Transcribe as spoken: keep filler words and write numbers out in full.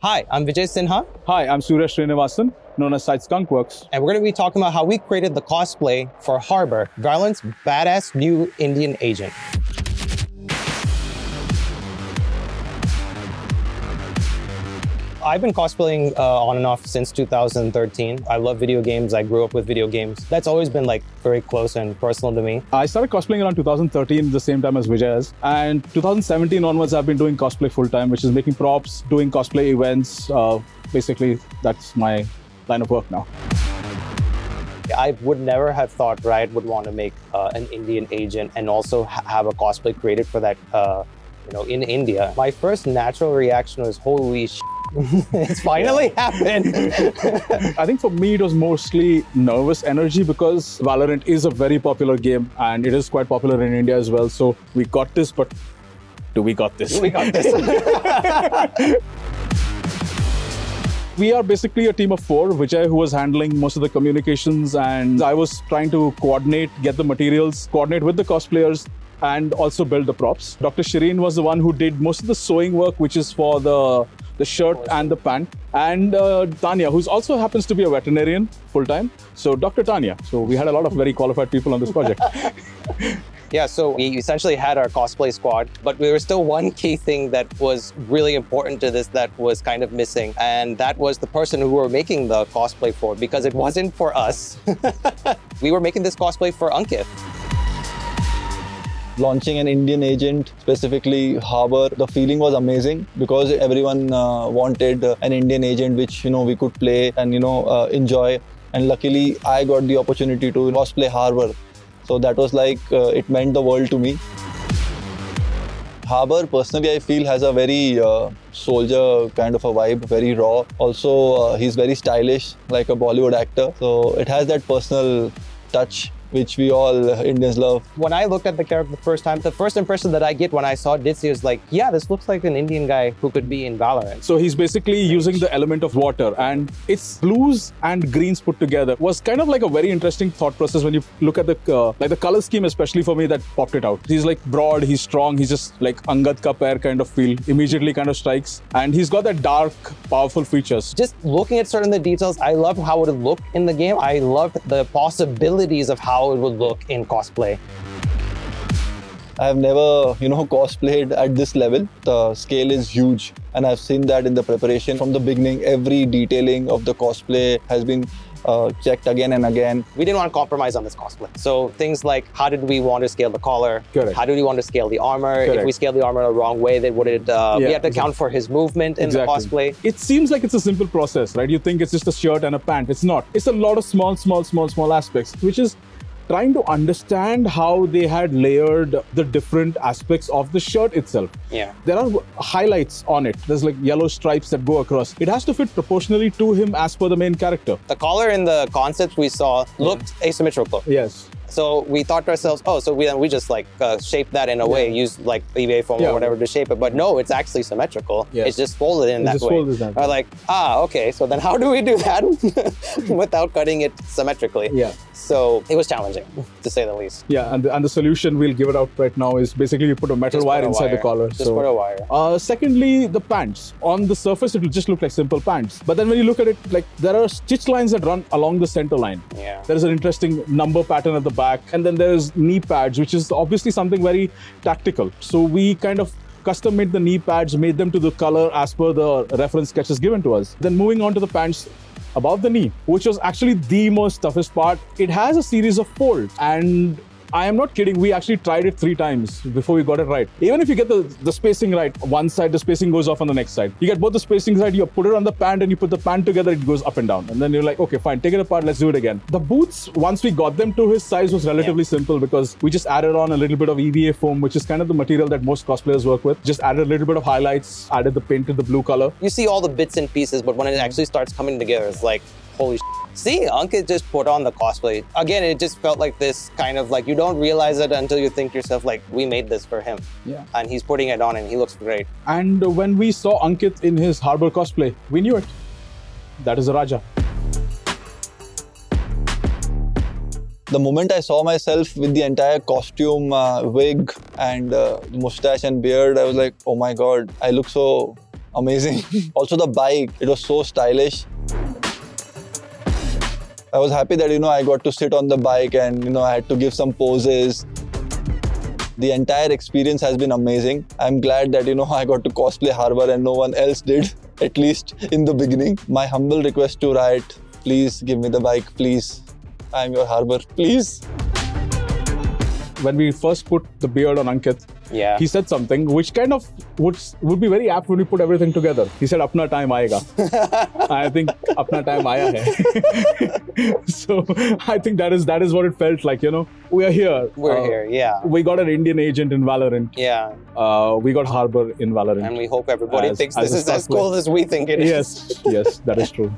Hi, I'm Vijay Sinha. Hi, I'm Suresh Srinivasan, known as Side Skunk Works. And we're going to be talking about how we created the cosplay for Harbor, Valorant's badass new Indian agent. I've been cosplaying uh, on and off since two thousand thirteen. I love video games. I grew up with video games. That's always been like very close and personal to me. I started cosplaying around two thousand thirteen, the same time as Vijay is. And two thousand seventeen onwards, I've been doing cosplay full time, which is making props, doing cosplay events. Uh, basically, that's my line of work now. I would never have thought Riot would want to make uh, an Indian agent and also ha have a cosplay created for that, uh, you know, in India. My first natural reaction was, holy shit. It's finally yeah. happened. I think for me, it was mostly nervous energy because Valorant is a very popular game and it is quite popular in India as well. So we got this, but do we got this? We got this. We are basically a team of four, Vijay, who was handling most of the communications, and I was trying to coordinate, get the materials, coordinate with the cosplayers, and also build the props. Doctor Shirin was the one who did most of the sewing work, which is for the the shirt and the pant, and uh, Tanya, who also happens to be a veterinarian full-time, so Doctor Tanya. So we had a lot of very qualified people on this project. Yeah, so we essentially had our cosplay squad, but we were still one key thing that was really important to this that was kind of missing, and that was the person who we were making the cosplay for, because it wasn't for us. We were making this cosplay for Ankit. Launching an Indian agent, specifically Harbor, the feeling was amazing because everyone uh, wanted uh, an Indian agent which, you know, we could play and, you know, uh, enjoy. And luckily, I got the opportunity to cosplay Harbor. So that was like, uh, it meant the world to me. Harbor, personally, I feel has a very uh, soldier kind of a vibe, very raw. Also, uh, he's very stylish, like a Bollywood actor. So it has that personal touch, which we all Indians love. When I looked at the character the first time, the first impression that I get when I saw Dizzy is like, yeah, this looks like an Indian guy who could be in Valorant. So he's basically using the element of water, and its blues and greens put together was kind of like a very interesting thought process when you look at the, uh, like the color scheme, especially for me, that popped it out. He's like broad, he's strong, he's just like Angad Ka Pair kind of feel, immediately kind of strikes. And he's got that dark, powerful features. Just looking at certain of the details, I loved how it looked in the game. I loved the possibilities of how how it would look in cosplay. I've never, you know, cosplayed at this level. The scale is huge, and I've seen that in the preparation. From the beginning, every detailing of the cosplay has been uh, checked again and again. We didn't want to compromise on this cosplay. So things like, how did we want to scale the collar? Correct. How did we want to scale the armor? Correct. If we scaled the armor the wrong way, then would it, uh, yeah, we have to exactly. account for his movement in exactly. the cosplay. It seems like it's a simple process, right? You think it's just a shirt and a pant. It's not. It's a lot of small, small, small, small aspects, which is trying to understand how they had layered the different aspects of the shirt itself. Yeah. There are highlights on it. There's like yellow stripes that go across. It has to fit proportionally to him as per the main character. The collar in the concept we saw looked yeah. asymmetrical. Yes. So we thought to ourselves, oh, so we then we just like uh, shape that in a yeah. way, use like E V A foam yeah. or whatever to shape it. But no, it's actually symmetrical. Yeah. It's just folded in it that just way. Folded that way. Or like, ah, okay. So then how do we do that without cutting it symmetrically? Yeah. So it was challenging, to say the least. Yeah, and the, and the solution we'll give it out right now is basically you put a metal wire inside wire. the collar. Just so. put a wire. Uh, secondly, the pants. On the surface, it will just look like simple pants. But then when you look at it, like there are stitch lines that run along the center line. Yeah. There is an interesting number pattern at the back, and then there's knee pads, which is obviously something very tactical. So we kind of custom made the knee pads, made them to the color as per the reference sketches given to us. Then moving on to the pants above the knee, which was actually the most toughest part. It has a series of folds, and I am not kidding, we actually tried it three times before we got it right. Even if you get the, the spacing right, one side the spacing goes off on the next side. You get both the spacings right, you put it on the pant and you put the pant together, it goes up and down. And then you're like, okay, fine, take it apart, let's do it again. The boots, once we got them to his size, was relatively yeah. simple because we just added on a little bit of E V A foam, which is kind of the material that most cosplayers work with. Just added a little bit of highlights, added the painted, the blue color. You see all the bits and pieces, but when it actually starts coming together, it's like, holy shit. See, Ankit just put on the cosplay. Again, it just felt like this kind of like, you don't realize it until you think to yourself, like, we made this for him. Yeah. And he's putting it on and he looks great. And when we saw Ankit in his Harbor cosplay, we knew it. That is a Raja. The moment I saw myself with the entire costume, uh, wig and uh, mustache and beard, I was like, oh my God, I look so amazing. Also the bike, it was so stylish. I was happy that, you know, I got to sit on the bike and, you know, I had to give some poses. The entire experience has been amazing. I'm glad that, you know, I got to cosplay Harbor and no one else did, at least in the beginning. My humble request to Riot, please give me the bike, please. I'm your Harbor, please. When we first put the beard on Ankit, yeah, he said something which kind of would, would be very apt when we put everything together. He said, apna time aayega. I think apna time aaya hai. So I think that is that is what it felt like, you know. We are here. We're uh, here, yeah. We got an Indian agent in Valorant. Yeah. Uh, we got Harbor in Valorant. And we hope everybody as, thinks as this is as cool as we think it is. Yes, yes, that is true.